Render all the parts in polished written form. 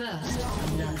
First blood.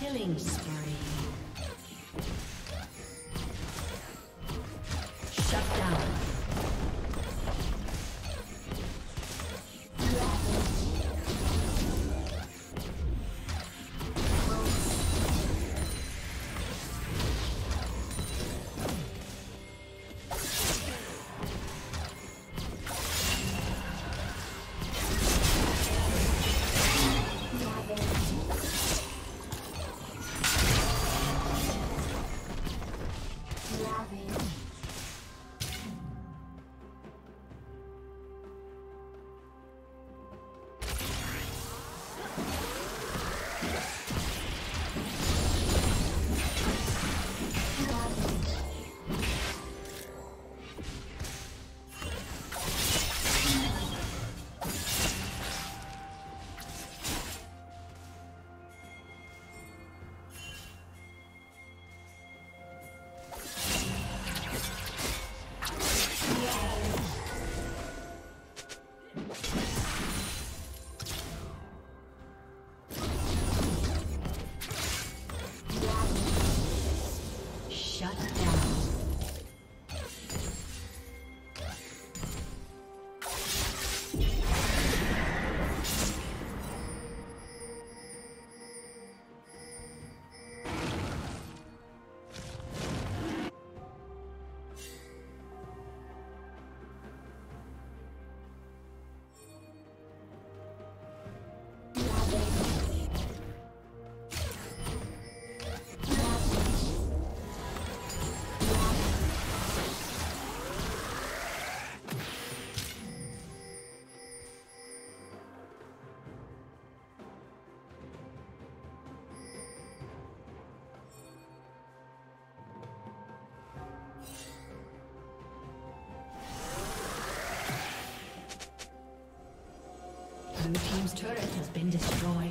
Killing spree. Shut down. turret has been destroyed.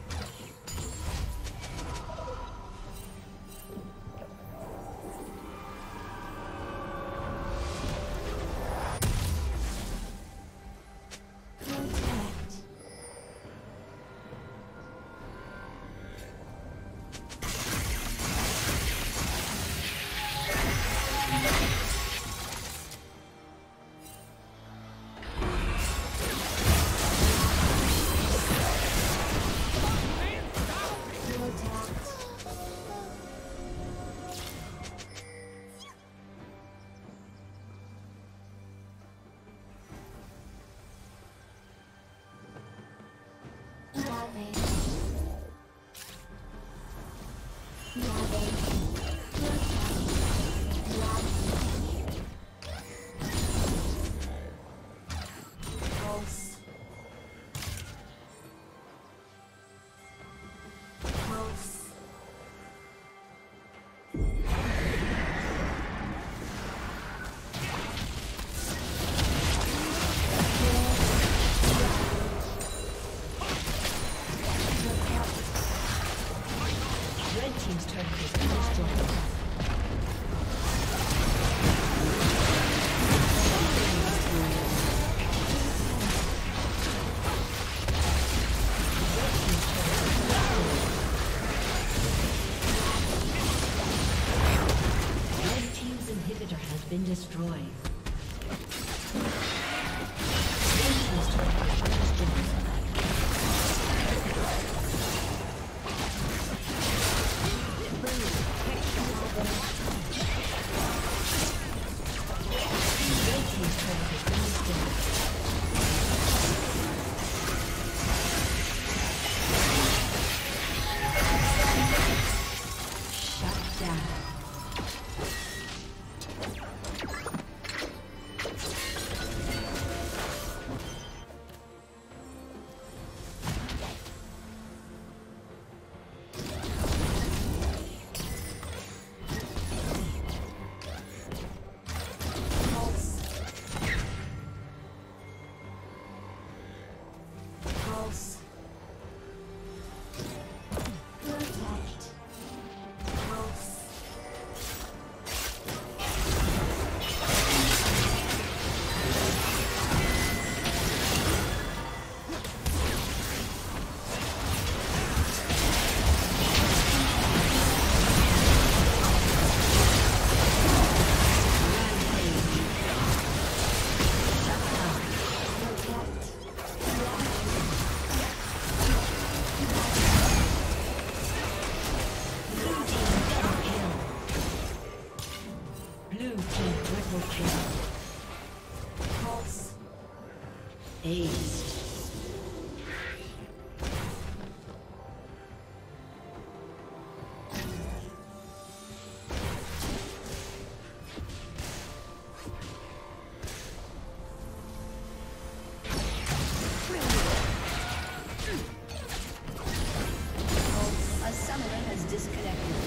Disconnected.